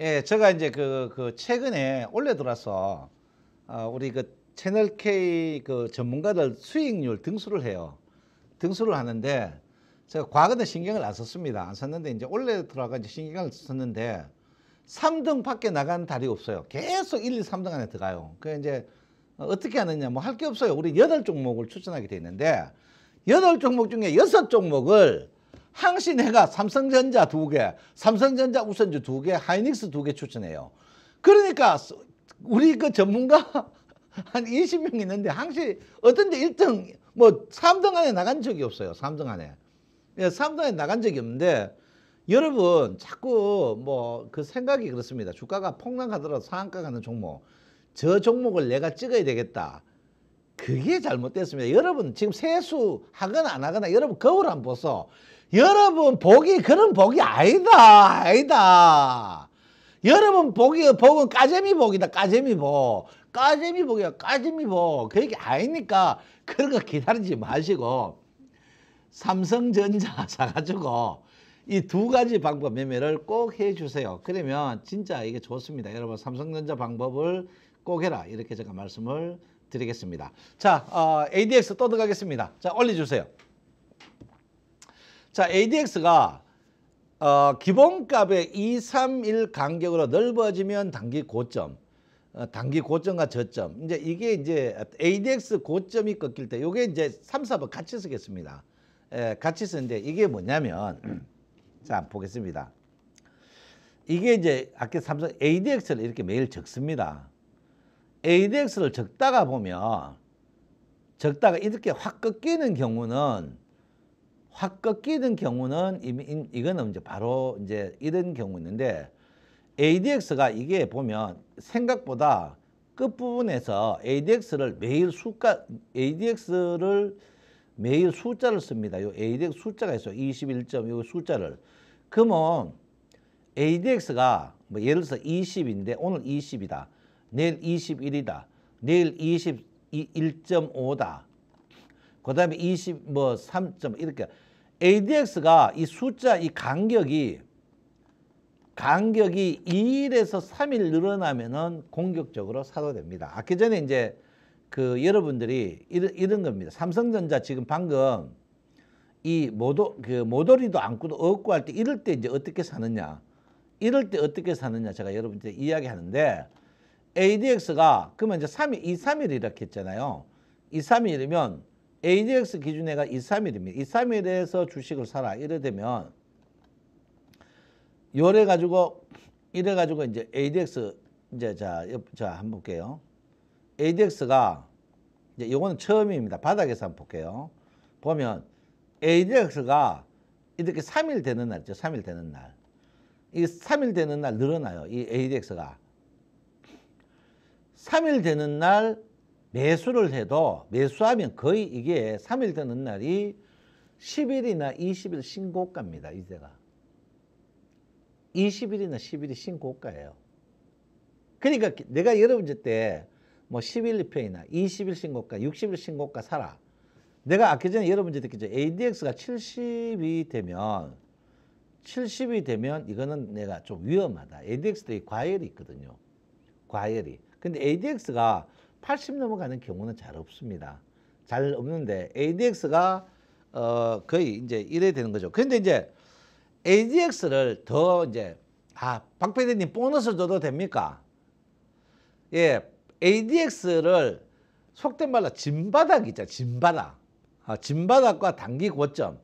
예, 제가 이제 그 최근에 올해 들어서 우리 그 채널 K 그 전문가들 수익률 등수를 해요. 등수를 하는데 제가 과거는 신경을 안 썼습니다. 안 썼는데 이제 올해 들어가 이제 신경을 썼는데 3등 밖에 나간 달이 없어요. 계속 1, 2, 3등 안에 들어가요. 그 이제 어떻게 하느냐 뭐 할 게 없어요. 우리 8종목을 추천하게 돼 있는데 8종목 중에 6종목을 항시 내가 삼성전자 2개, 삼성전자 우선주 2개, 하이닉스 2개 추천해요. 그러니까 우리 그 전문가 한 20명 있는데 항시 어떤데 1등 뭐 3등 안에 나간 적이 없어요. 3등 안에. 3등 안에 나간 적이 없는데 여러분 자꾸 뭐 그 생각이 그렇습니다. 주가가 폭락하더라도 상한가 가는 종목. 저 종목을 내가 찍어야 되겠다. 그게 잘못됐습니다. 여러분 지금 세수하거나 안 하거나 여러분 거울 안 보소. 여러분 복이 그런 복이 아니다. 아니다. 여러분 복은 까재미 복이다. 까재미 복. 까재미 복이야. 까재미 복. 그게 아니니까 그런 거 기다리지 마시고 삼성전자 사가지고 이 2가지 방법 매매를 꼭 해주세요. 그러면 진짜 이게 좋습니다. 여러분 삼성전자 방법을 꼭 해라. 이렇게 제가 말씀을 드리겠습니다. 자, ADX 또 들어가겠습니다. 자, 올려주세요. 자, ADX가 기본값의 231 간격으로 넓어지면 단기 고점, 단기 고점과 저점. 이제 이게 이제 ADX 고점이 꺾일 때, 요게 이제 3, 4번 같이 쓰겠습니다. 예, 같이 쓰는데 이게 뭐냐면, 자, 보겠습니다. 이게 이제 아까 삼성 ADX를 이렇게 매일 적습니다. ADX를 적다가 보면, 적다가 이렇게 확 꺾이는 경우는, 이거는 이제 바로 이제 이런 경우 있는데, ADX가 이게 보면 생각보다 끝부분에서 ADX를 매일 숫자를 씁니다. 요 ADX 숫자가 있어요. 21점, 요 숫자를. 그러면 ADX가 뭐 예를 들어서 20인데, 오늘 20이다. 내일 21이다. 내일 21.5다. 그 다음에 3점 이렇게. ADX가 이 숫자, 이 간격이 2일에서 3일 늘어나면은 공격적으로 사도 됩니다. 아까 전에 이제 그 여러분들이 이런 겁니다. 삼성전자 지금 방금 이 모도리도 안고도 얻고 할 때 이럴 때 이제 어떻게 사느냐. 제가 여러분들 이야기 하는데 ADX가 그러면 이제 2, 3일 이렇게 했잖아요. 2, 3일이면 ADX 기준에가 2, 3일입니다. 2, 3일에서 주식을 사라. 이래 되면 이래 가지고 이제 ADX 이제 자 한번 볼게요. ADX가 이제 요거는 처음입니다. 바닥에서 한번 볼게요. 보면 ADX가 이렇게 3일 되는 날 있죠. 3일 되는 날. 이 3일 되는 날 늘어나요. 이 ADX가 3일 되는 날 매수를 해도 매수하면 거의 이게 3일 되는 날이 10일이나 20일 신고가입니다. 이제가 20일이나 10일이 신고가예요. 그러니까 내가 여러분들 때 뭐 10일 2패이나 20일 신고가, 60일 신고가 사라. 내가 아까 전에 여러분들 듣기죠. ADX가 70이 되면 이거는 내가 좀 위험하다. ADX도 이 과열이 있거든요. 과열이. 근데 ADX가 80 넘어가는 경우는 잘 없습니다. 잘 없는데 ADX가 거의 이제 이래 되는 거죠. 그런데 이제 ADX를 더 이제 박PD님 보너스 줘도 됩니까? 예, ADX를 속된 말로 진바닥 있죠. 진바닥. 진바닥과 단기 고점.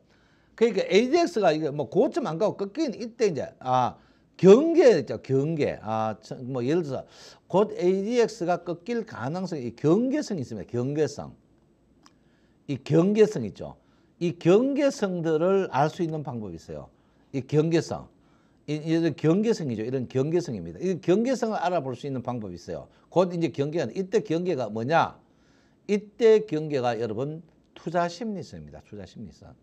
그러니까 ADX가 이게 뭐 고점 안 가고 꺾인 이때 이제 경계죠. 경계. 뭐 예를 들어서 곧 ADX가 꺾일 가능성이 경계성이 있습니다. 경계성. 이 경계성 있죠. 이 경계성들을 알 수 있는 방법이 있어요. 이 경계성. 이런 경계성이죠. 이런 경계성입니다. 이 경계성을 알아볼 수 있는 방법이 있어요. 곧 이제 경계가 이때 경계가 뭐냐? 이때 경계가 여러분 투자 심리선입니다. 투자 심리선.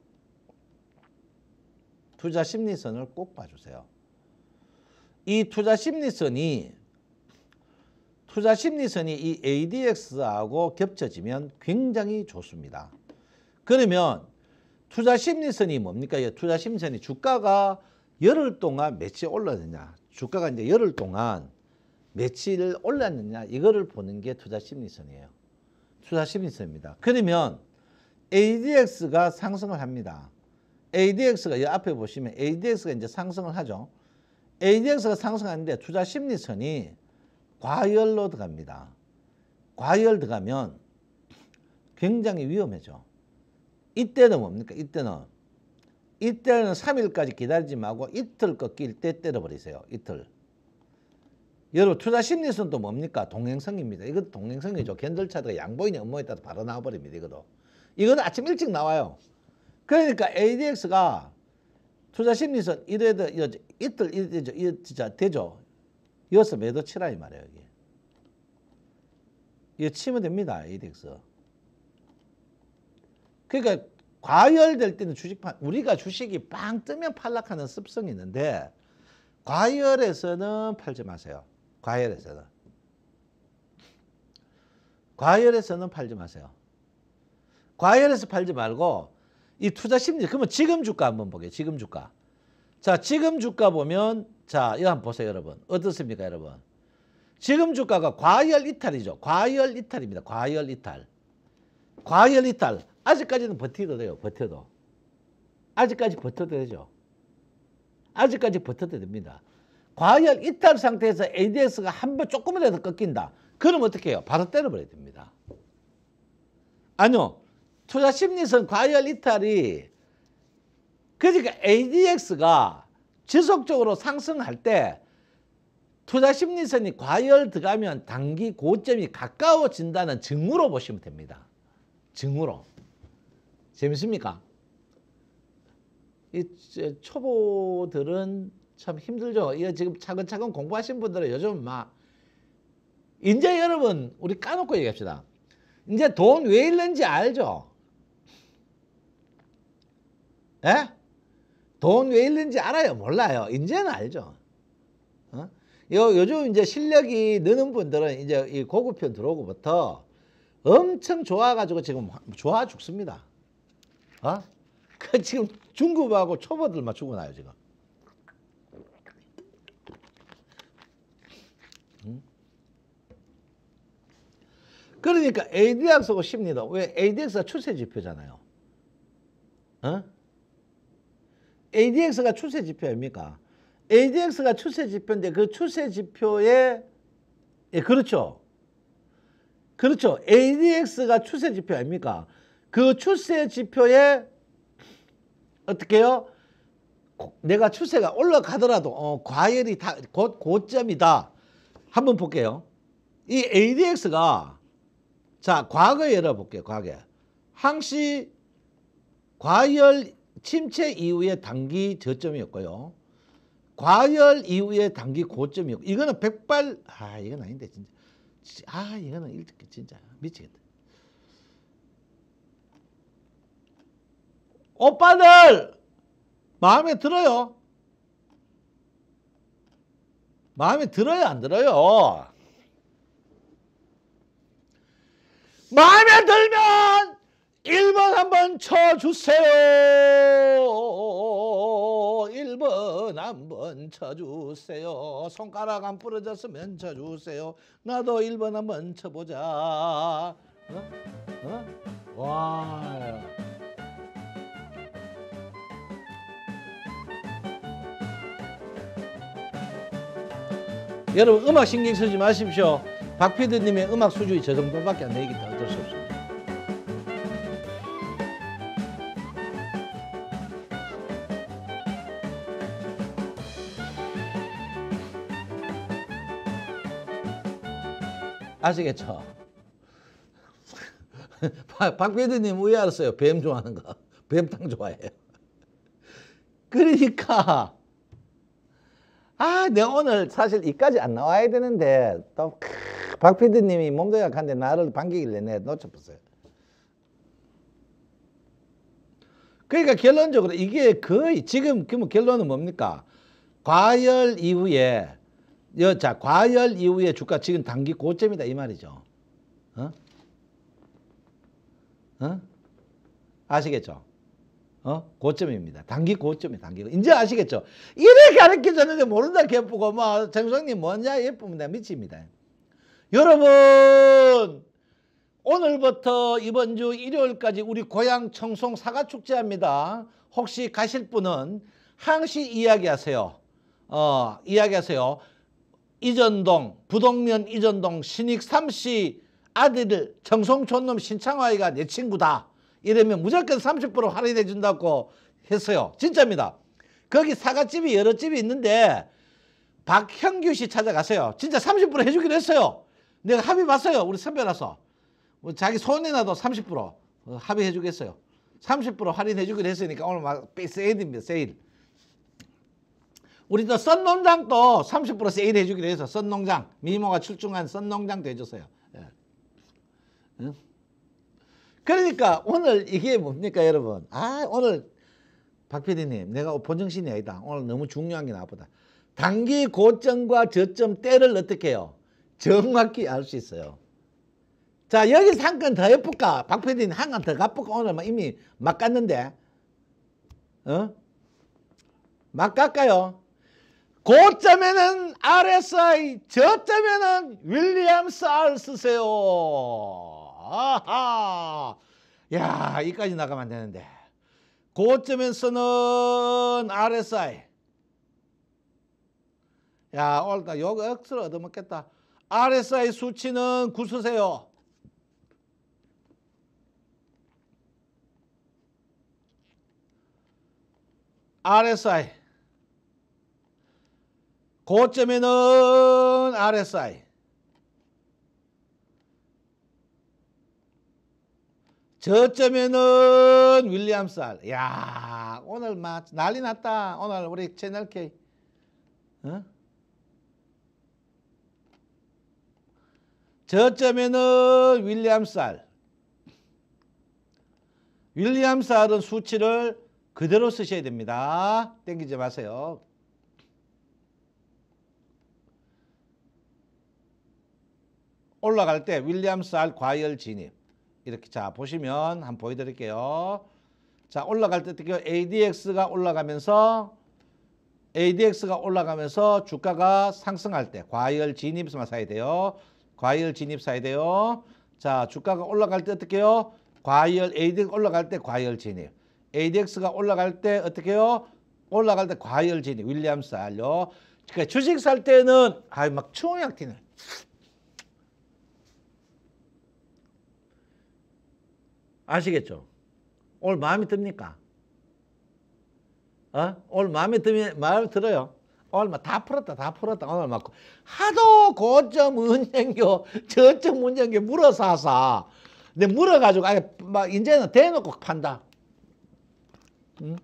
투자 심리선을 꼭 봐주세요. 이 투자 심리선이 이 ADX하고 겹쳐지면 굉장히 좋습니다. 그러면 투자 심리선이 뭡니까? 이 투자 심리선이 주가가 열흘 동안 며칠 올랐느냐, 주가가 이제 열흘 동안 며칠 올랐느냐, 이거를 보는 게 투자 심리선이에요. 투자 심리선입니다. 그러면 ADX가 상승을 합니다. ADX가 여기 앞에 보시면 ADX가 이제 상승을 하죠. ADX가 상승하는데 투자 심리선이 과열로 들어갑니다. 과열 들어가면 굉장히 위험해져. 이때는 뭡니까? 이때는 3일까지 기다리지 말고 이틀 꺾일 때 때려버리세요. 이틀. 여러분, 투자 심리선은 또 뭡니까? 동행성입니다. 이것도 동행성이죠. 겐들차드가 양보이냐 음모에 따라서 바로 나와버립니다. 이건 아침 일찍 나와요. 그러니까 ADX가 투자 심리선 이래도 이틀 진짜 되죠. 여기서 매도 치라 이 말이에요. 여기. 이거 치면 됩니다. ADX. 그러니까 과열될 때는 우리가 주식이 빵 뜨면 팔락하는 습성이 있는데 과열에서는 팔지 마세요. 과열에서는 팔지 마세요. 과열에서 팔지 말고 이 투자 심리, 그러면 지금 주가 한번 보게요. 지금 주가. 자, 지금 주가 보면, 자, 이거 한번 보세요, 여러분. 어떻습니까, 여러분? 지금 주가가 과열 이탈이죠. 과열 이탈입니다. 과열 이탈. 과열 이탈. 아직까지는 버티도 돼요. 버텨도. 아직까지 버텨도 되죠. 아직까지 버텨도 됩니다. 과열 이탈 상태에서 ADX가 한 번 조금이라도 꺾인다. 그럼 어떻게 해요? 바로 때려버려야 됩니다. 아니요. 투자 심리선 과열 이탈이, 그러니까 ADX가 지속적으로 상승할 때 투자 심리선이 과열 들어가면 단기 고점이 가까워진다는 증후로 보시면 됩니다. 증후로. 재밌습니까? 이 초보들은 참 힘들죠. 이거 지금 차근차근 공부하신 분들은 요즘 막, 이제 여러분 우리 까놓고 얘기합시다. 이제 돈 왜 잃는지 알죠? 예? 돈 왜 잃는지 알아요? 몰라요. 이제는 알죠. 어? 요즘 이제 실력이 느는 분들은 이제 이 고급편 들어오고부터 엄청 좋아가지고 지금 좋아 죽습니다. 어? 그 지금 중급하고 초보들만 죽어나요, 지금. 그러니까 ADX하고 쉽니다. 왜? ADX가 추세지표잖아요. 어? ADX가 추세지표 아닙니까? ADX가 추세지표인데 그 추세지표에, 예, 그렇죠. 그렇죠. ADX가 추세지표 아닙니까? 그 추세지표에 어떻게 해요? 내가 추세가 올라가더라도 과열이 다 곧 고점이다. 한번 볼게요. 이 ADX가, 자, 과거에 열어볼게요. 과거에. 항시 과열 침체 이후에 단기 저점이었고요. 과열 이후에 단기 고점이었고, 이거는 백발, 아, 이건 아닌데, 진짜. 아, 이거는 일찍, 진짜. 미치겠다. 오빠들! 마음에 들어요? 마음에 들어요? 안 들어요? 마음에 들면 1번 한번 쳐주세요. 1번 한번 쳐주세요. 손가락 안 부러졌으면 쳐주세요. 나도 1번 한번 쳐보자. 와. 여러분, 음악 신경 쓰지 마십시오. 박PD님의 음악 수준이 저 정도밖에 안 되기 때문에 어쩔 수 없습니다. 아시겠죠? 박PD님 왜 알았어요? 뱀 좋아하는 거. 뱀탕 좋아해요. 그러니까 아, 내가 오늘 사실 이까지 안 나와야 되는데 또 박PD님이 몸도 약한데 나를 반기길래 내가 놓쳐버렸어요. 그러니까 결론적으로 이게 거의 지금 결론은 뭡니까? 과열 이후에 과열 이후에 주가 지금 단기 고점이다 이 말이죠. 어? 어? 아시겠죠? 고점입니다. 단기 고점이 단기. 이제 아시겠죠? 이래 가르쳐 줬는데 모른다 개프고 뭐 정성님 뭐냐 예쁩니다. 미칩니다. 여러분 오늘부터 이번 주 일요일까지 우리 고향 청송 사과축제합니다. 혹시 가실 분은 항시 이야기하세요. 이야기하세요. 이전동, 부동면 이전동 신익 3씨 아들 청송촌놈 신창환이가 내 친구다. 이러면 무조건 30% 할인해 준다고 했어요. 진짜입니다. 거기 사과집이 여러 집이 있는데 박형규 씨 찾아가세요. 진짜 30% 해주기로 했어요. 내가 합의 봤어요. 우리 선배라서. 뭐 자기 손해나도 30% 합의해 주겠어요. 30% 할인해 주기로 했으니까 오늘 막 세일입니다. 세일. 우리 또 썬농장도 30% 세일해 주기로 해서 썬농장. 미모가 출중한 썬농장도 해줬어요. 예. 응? 그러니까 오늘 이게 뭡니까 여러분. 아 오늘 박PD님 내가 본정신이 아니다. 오늘 너무 중요한 게 나보다. 단기 고점과 저점 때를 어떻게 해요? 정확히 알 수 있어요. 자 여기서 한 건 더 해볼까? 박PD님 한 건 더 가볼까? 오늘 막 이미 막 갔는데. 어? 막 갈까요? 고점에는 RSI, 저점에는 윌리엄스 R 쓰세요. 아하. 야, 여기까지 나가면 안 되는데. 고점에서는 RSI. 야, 오늘따라 욕 억수로 얻어먹겠다. RSI 수치는 9 쓰세요. RSI. 고점에는 RSI. 저점에는 윌리엄스 R. 야, 오늘 막 난리 났다. 오늘 우리 채널 K. 어? 저점에는 윌리엄스 R. 윌리엄스 R은 수치를 그대로 쓰셔야 됩니다. 땡기지 마세요. 올라갈 때 윌리엄스 R 과열 진입. 이렇게 자 보시면 한번 보여드릴게요. 자 올라갈 때 어떻게 ADX가 올라가면서 주가가 상승할 때 과열 진입만 사야 돼요. 과열 진입 사야 돼요. 자 주가가 올라갈 때 어떻게 해요? ADX 올라갈 때 과열 진입. ADX가 올라갈 때 어떻게 해요? 올라갈 때 과열 진입. 윌리엄스 알요. 그러니까 주식 살 때는 아유 막 추억 튀는. 아시겠죠? 오늘 마음에 듭니까? 어? 오늘 마음에 들어요. 오늘 막 다 풀었다. 오늘 막 하도 고점 은행교 저점 은행교 물어사사. 근데 물어가지고 아예 막 이제는 대놓고 판다. 응?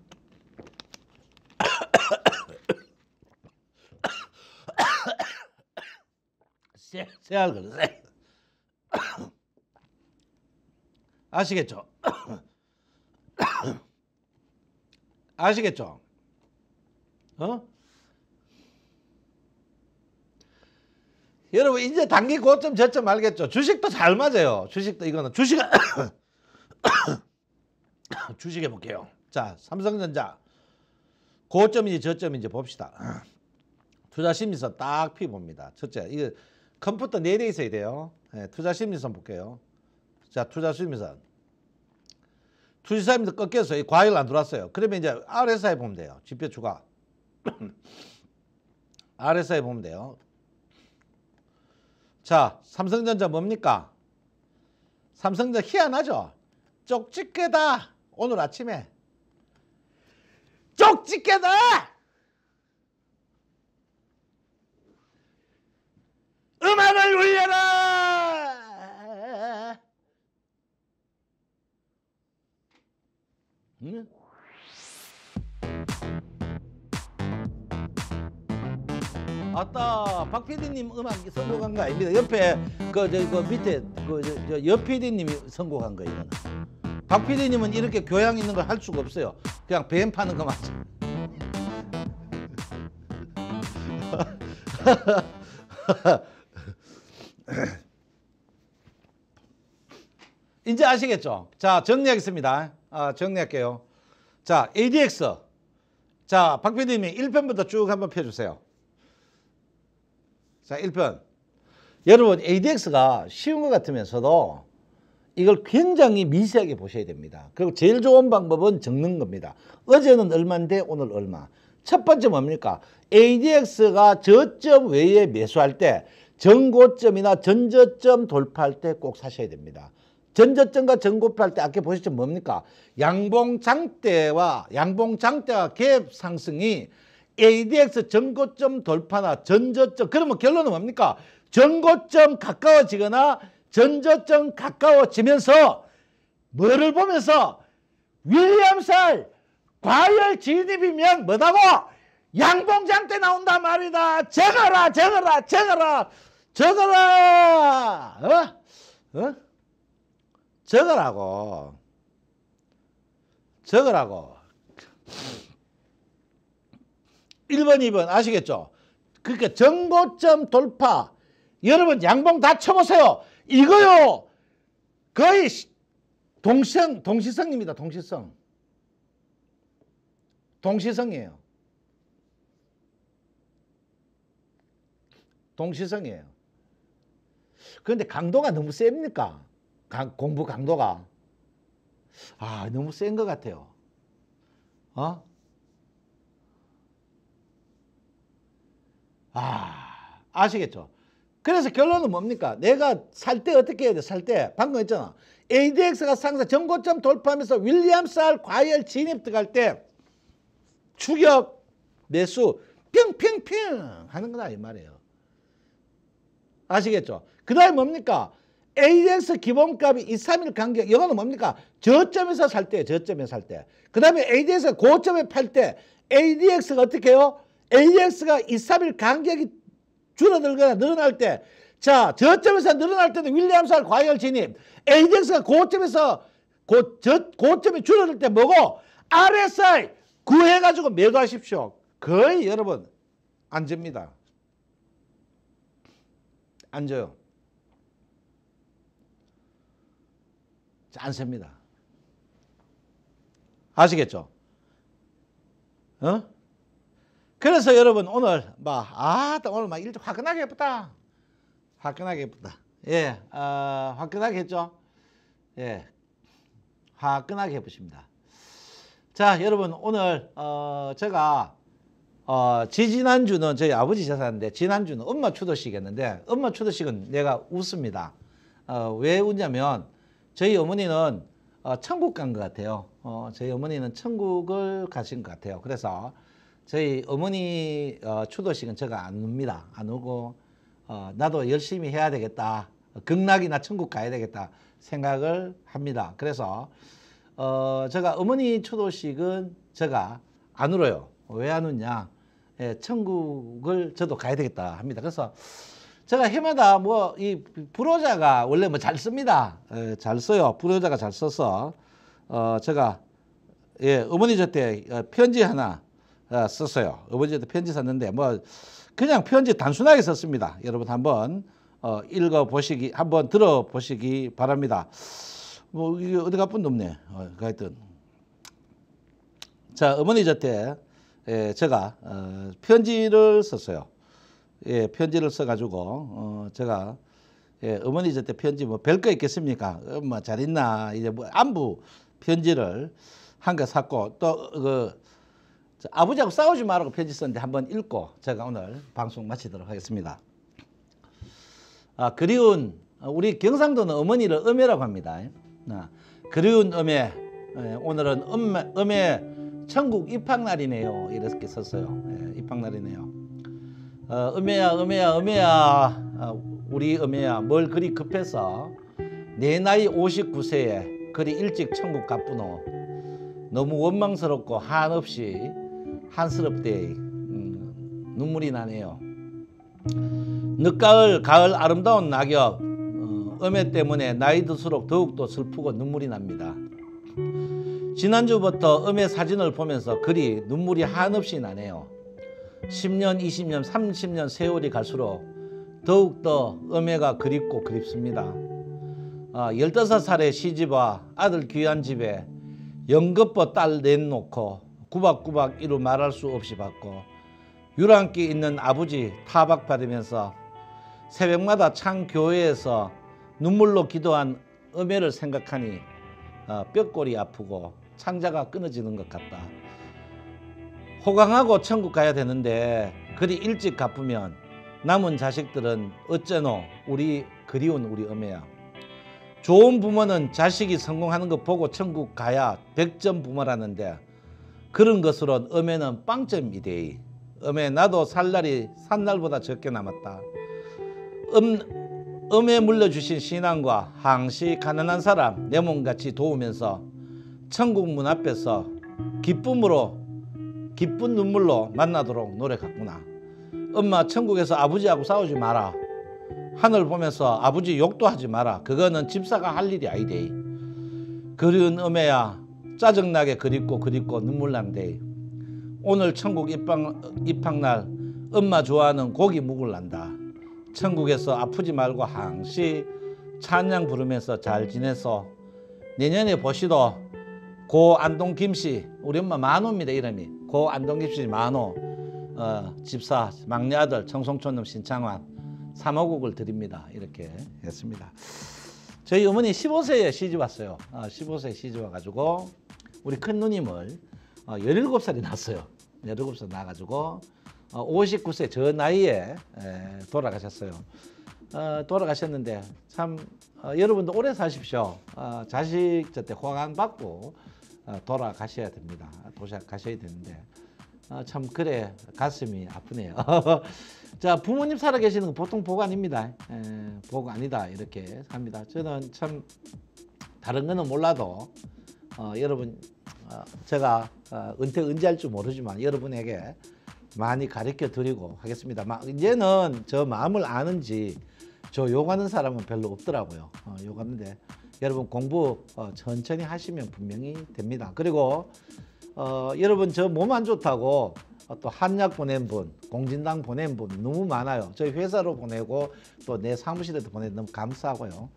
아시겠죠? 아시겠죠? 어? 여러분 이제 단기 고점 저점 알겠죠? 주식도 잘 맞아요. 주식도 이거는 주식 해볼게요. 자 삼성전자 고점인지 저점인지 봅시다. 투자 심리선 딱 피 봅니다. 첫째 이거 컴퓨터 4대 있어야 돼요. 네, 투자 심리선 볼게요. 자 투자 심리선 투자심리선 꺾여서 과열 안 들어왔어요. 그러면 이제 RSI 보면 돼요. 지표 추가 RSI 보면 돼요. 자 삼성전자 뭡니까? 삼성전자 희한하죠? 쪽집게다. 오늘 아침에 쪽집게다! 음악을 울려라! 응? 아따 박PD님 음악 선곡한 거 아닙니다. 옆에 옆PD님이 선곡한 거예요. 이거는. 박PD님은 이렇게 교양 있는 걸 할 수가 없어요. 그냥 뱀 파는 거 맞죠. 이제 아시겠죠? 자 정리하겠습니다. 정리할게요. 자, ADX. 자, 박PD님이 1편부터 쭉 한번 펴주세요. 자, 1편. 여러분, ADX가 쉬운 것 같으면서도 이걸 굉장히 미세하게 보셔야 됩니다. 그리고 제일 좋은 방법은 적는 겁니다. 어제는 얼마인데 오늘 얼마. 첫 번째 뭡니까? ADX가 저점 외에 매수할 때 전고점이나 전저점 돌파할 때 꼭 사셔야 됩니다. 전저점과 전고점할 때 아까 보셨죠? 뭡니까? 양봉장대와 갭 상승이 ADX 전고점 돌파나 전저점, 그러면 결론은 뭡니까? 전고점 가까워지거나 전저점 가까워지면서 뭐를 보면서 윌리엄스 R 과열 진입이면 뭐다고? 양봉장대 나온단 말이다. 적어라. 적으라고. 1번, 2번 아시겠죠? 그러니까 전고점 돌파. 여러분 양봉 다 쳐보세요. 이거요. 거의 동시성입니다. 동시성이에요. 그런데 강도가 너무 셉니까? 공부 강도가. 아, 너무 센 것 같아요. 아시겠죠? 그래서 결론은 뭡니까? 내가 살 때 어떻게 해야 돼? 살 때. 방금 했잖아. ADX가 상승 전고점 돌파하면서 윌리엄스 R 과열 진입 들어갈 때 추격, 매수, 핑! 하는 거다, 이 말이에요. 아시겠죠? 그 다음에 뭡니까? ADX 기본값이 2-3일 간격. 이거는 뭡니까? 저점에서 살 때, 그 다음에 ADX가 고점에 팔 때, ADX가 어떻게 해요? ADX가 2-3일 간격이 줄어들거나 늘어날 때, 자, 저점에서 늘어날 때도 윌리엄스 R 과열 진입, ADX가 고점에서, 고점이 줄어들 때 뭐고? RSI 구해가지고 매도하십시오. 거의 여러분, 안 집니다. 안 져요. 안 셉니다. 아시겠죠? 그래서 여러분 오늘 막 일찍 화끈하게 예쁘다. 예, 화끈하게 했죠? 예, 화끈하게 해보십니다. 자, 여러분 오늘 제가 지난주는 저희 아버지 제사인데 지난주는 엄마 추도식이었는데 엄마 추도식은 내가 웃습니다. 왜 웃냐면 저희 어머니는 천국 간 것 같아요. 저희 어머니는 천국을 가신 것 같아요. 그래서 저희 어머니 추도식은 제가 안 옵니다. 안 오고 나도 열심히 해야 되겠다. 극락이나 천국 가야 되겠다 생각을 합니다. 그래서 제가 어머니 추도식은 제가 안 울어요. 왜 안 웃냐? 예, 천국을 저도 가야 되겠다 합니다. 그래서 제가 해마다 이 불효자가 원래 잘 씁니다. 예, 잘 써요. 불효자가 잘 써서, 제가, 예, 어머니한테 편지 하나 썼어요. 어머니한테 편지 썼는데, 그냥 편지 단순하게 썼습니다. 여러분 한번, 한번 들어보시기 바랍니다. 이게 어디 가뿐 놈네. 하여튼. 자, 어머니한테, 예, 제가, 편지를 썼어요. 예, 편지를 써가지고, 제가, 예, 어머니 저때 편지 별거 있겠습니까? 엄마 잘 있나? 이제 안부 편지를 한 개 샀고, 또, 아버지하고 싸우지 말라고 편지 썼는데 한번 읽고, 제가 오늘 방송 마치도록 하겠습니다. 그리운, 우리 경상도는 어머니를 어메라고 합니다. 그리운 어메, 예, 오늘은 어메 천국 입학날이네요. 이렇게 썼어요. 예, 입학날이네요. 어메야, 우리 어메야, 뭘 그리 급해서 내 나이 59세에 그리 일찍 천국 갔구노. 너무 원망스럽고 한없이 한스럽대. 눈물이 나네요. 늦가을 가을 아름다운 낙엽, 어메 때문에 나이 들수록 더욱더 슬프고 눈물이 납니다. 지난주부터 어메 사진을 보면서 그리 눈물이 한없이 나네요. 10년, 20년, 30년 세월이 갈수록 더욱더 어메가 그립고 그립습니다. 15살에 시집와 아들 귀한 집에 연거푸 딸 내놓고 구박구박 이루 말할 수 없이 받고 유랑기 있는 아버지 타박받으면서 새벽마다 창 교회에서 눈물로 기도한 음혜를 생각하니 뼈골이 아프고 창자가 끊어지는 것 같다. 호강하고 천국 가야 되는데 그리 일찍 갚으면 남은 자식들은 어째노 우리 그리운 우리 음혜야. 좋은 부모는 자식이 성공하는 거 보고 천국 가야 100점 부모라는데 그런 것으론 음혜는 0.2대2. 음혜 나도 살 날이 산날보다 적게 남았다. 음에 물려주신 신앙과 항시 가난한 사람 내 몸같이 도우면서 천국 문 앞에서 기쁜 눈물로 만나도록 노력했구나. 엄마 천국에서 아버지하고 싸우지 마라. 하늘 보면서 아버지 욕도 하지 마라. 그거는 집사가 할 일이 아니데이. 그리운 음에야 짜증나게 그립고 눈물 난데이. 오늘 천국 입학날 엄마 좋아하는 고기 묵을란다. 천국에서 아프지 말고 항시 찬양 부르면서 잘 지내서 내년에 보시도 고 안동 김씨, 우리 엄마 만호입니다 이름이. 고 안동 김씨 만호 집사 막내 아들 청송촌놈 신창환 3억을 드립니다 이렇게 했습니다. 저희 어머니 15세에 시집 왔어요. 15세에 시집 와가지고 우리 큰 누님을 17살이 낳았어요. 17살 낳아가지고 59세 저 나이에 돌아가셨어요. 돌아가셨는데 참 여러분도 오래 사십시오. 자식 저때 호강 받고 돌아가셔야 됩니다. 도시락 가셔야 되는데 참 그래 가슴이 아프네요. 자 부모님 살아계시는 건 보통 복 아닙니다. 복 아니다 이렇게 합니다. 저는 참 다른 거는 몰라도 여러분 제가 은퇴 언제 할지 모르지만 여러분에게 많이 가르쳐 드리고 하겠습니다. 이제는 저 마음을 아는지 저 욕하는 사람은 별로 없더라고요. 욕하는데 여러분 공부 천천히 하시면 분명히 됩니다. 그리고 여러분 저 몸 안 좋다고 또 한약 보낸 분, 공진당 보낸 분 너무 많아요. 저희 회사로 보내고 또 내 사무실에도 보내고 너무 감사하고요.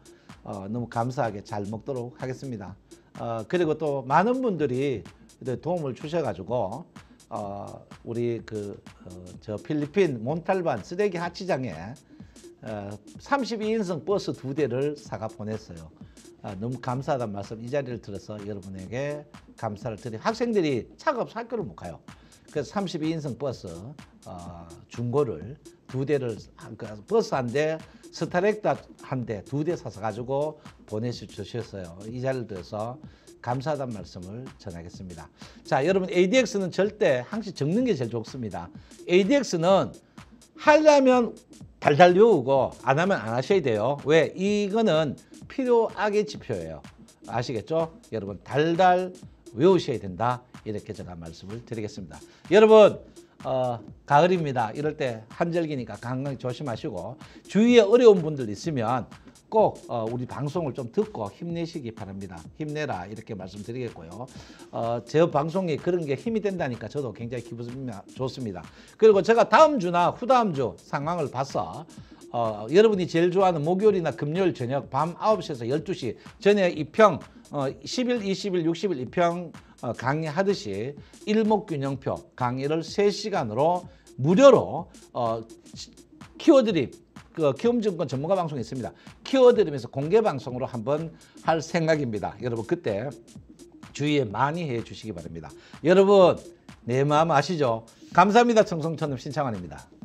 너무 감사하게 잘 먹도록 하겠습니다. 그리고 또 많은 분들이 도움을 주셔가지고 우리 저 필리핀 몬탈반 쓰레기 하치장에 32인승 버스 2대를 사가 보냈어요. 너무 감사하다는 말씀 이 자리를 들어서 여러분에게 감사를 드리고 학생들이 차가 없어 학교를 못 가요. 그래서 32인승 버스 중고를 2대를 버스 1대 스타렉다 1대 2대 사서 가지고 보내주셨어요. 이 자리를 들어서 감사하다는 말씀을 전하겠습니다. 자 여러분 ADX는 절대 항시 적는 게 제일 좋습니다. ADX는 하려면 달달 외우고 안 하면 안 하셔야 돼요. 왜? 이거는 필요악의 지표예요. 아시겠죠? 여러분 달달 외우셔야 된다. 이렇게 제가 말씀을 드리겠습니다. 여러분 가을입니다. 이럴 때 한절기니까 건강 조심하시고 주위에 어려운 분들 있으면 꼭 우리 방송을 좀 듣고 힘내시기 바랍니다. 힘내라 이렇게 말씀드리겠고요. 제 방송이 그런 게 힘이 된다니까 저도 굉장히 기분이 좋습니다. 그리고 제가 다음 주나 후다음 주 상황을 봐서 여러분이 제일 좋아하는 목요일이나 금요일 저녁 밤 9시에서 12시 전에 2평 10일, 20일, 60일 2평 강의하듯이 일목균형표 강의를 3시간으로 무료로 키워드림 그 키움증권 전문가 방송이 있습니다. 키워드림에서 공개 방송으로 한번 할 생각입니다. 여러분 그때 주의에 많이 해주시기 바랍니다. 여러분 내 마음 아시죠? 감사합니다. 청송촌놈 신창환입니다.